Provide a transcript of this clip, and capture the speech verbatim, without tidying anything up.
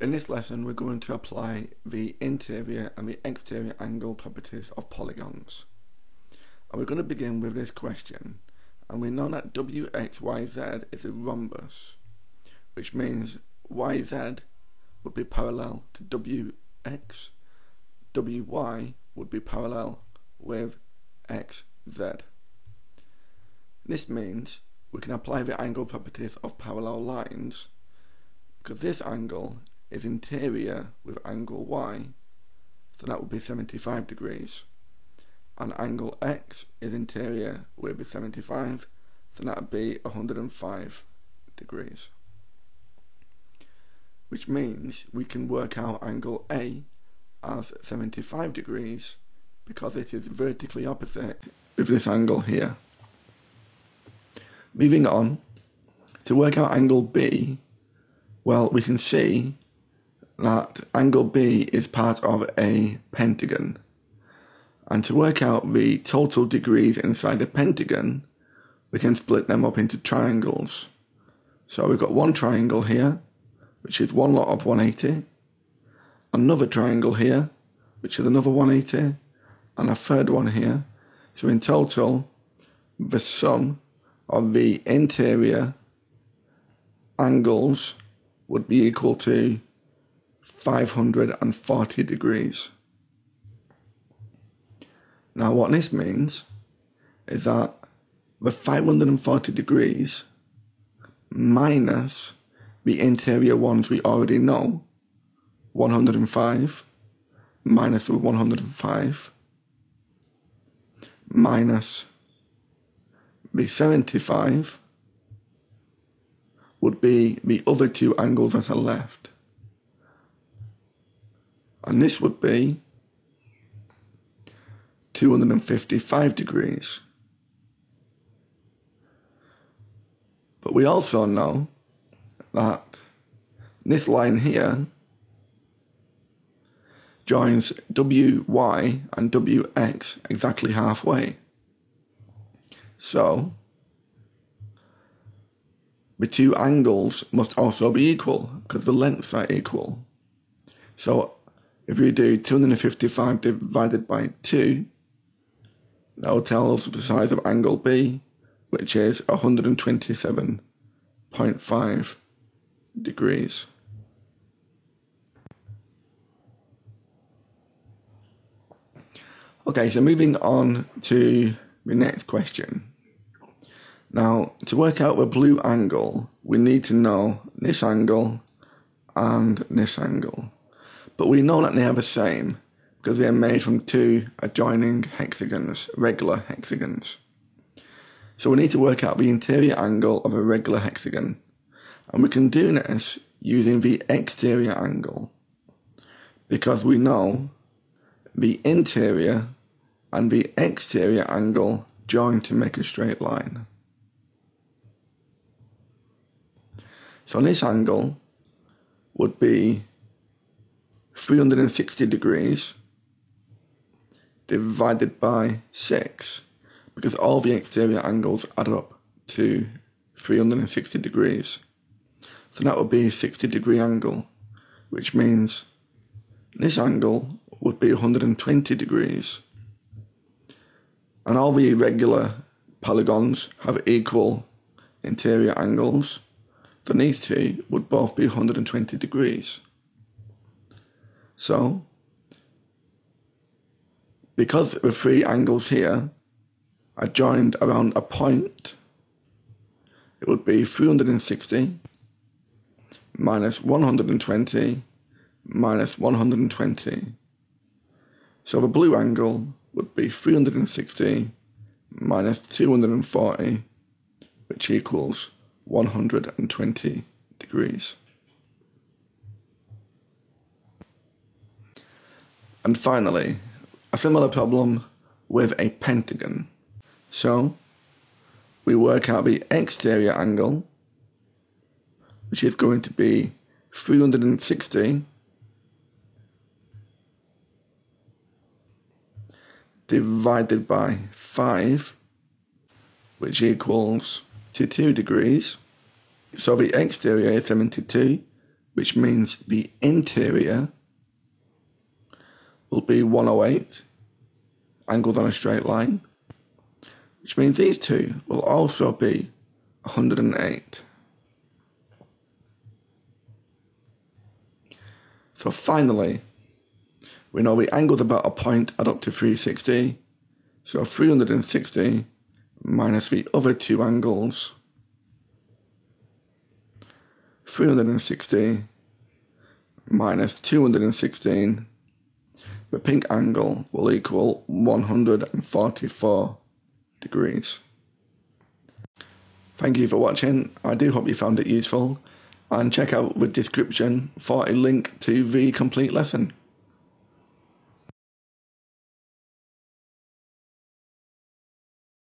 In this lesson we're going to apply the interior and the exterior angle properties of polygons. And we're going to begin with this question, and we know that W X Y Z is a rhombus, which means Y Z would be parallel to W X, W Y would be parallel with X Z. This means we can apply the angle properties of parallel lines, because this angle is interior with angle Y, so that would be seventy-five degrees, and angle X is interior with the seventy-five, so that would be one hundred five degrees, which means we can work out angle A as seventy-five degrees because it is vertically opposite of this angle here. Moving on, to work out angle B, well, we can see that angle B is part of a pentagon, and to work out the total degrees inside a pentagon we can split them up into triangles. So we've got one triangle here which is one lot of one hundred eighty, another triangle here which is another one hundred eighty, and a third one here. So in total the sum of the interior angles would be equal to five hundred forty degrees. Now what this means is that the five hundred forty degrees minus the interior ones we already know, one hundred five, minus the one hundred five, minus the seventy-five, would be the other two angles that are left. And this would be two hundred fifty-five degrees. But we also know that this line here joins W Y and W X exactly halfway. So the two angles must also be equal because the lengths are equal. So if we do two hundred fifty-five divided by two, that will tell us the size of angle B, which is one hundred twenty-seven point five degrees. Okay, so moving on to the next question. Now, to work out the blue angle, we need to know this angle and this angle. But we know that they are the same because they are made from two adjoining hexagons, regular hexagons. So we need to work out the interior angle of a regular hexagon. And we can do this using the exterior angle, because we know the interior and the exterior angle join to make a straight line. So this angle would be three hundred sixty degrees divided by six, because all the exterior angles add up to three hundred sixty degrees. So that would be a sixty degree angle, which means this angle would be one hundred twenty degrees. And all the irregular polygons have equal interior angles, so these two would both be one hundred twenty degrees. So, because the three angles here are joined around a point, it would be three hundred sixty minus one hundred twenty minus one hundred twenty. So the blue angle would be three hundred sixty minus two hundred forty, which equals one hundred twenty degrees. And finally, a similar problem with a pentagon. So we work out the exterior angle, which is going to be three hundred sixty divided by five, which equals two degrees. So the exterior is seventy-two, which means the interior will be one oh eight, angled on a straight line, which means these two will also be one hundred eight. So finally, we know the angles about a point add up to three hundred sixty, so three hundred sixty minus the other two angles, three hundred sixty minus two hundred sixteen, the pink angle will equal one hundred forty-four degrees. Thank you for watching. I do hope you found it useful, and check out the description for a link to the complete lesson.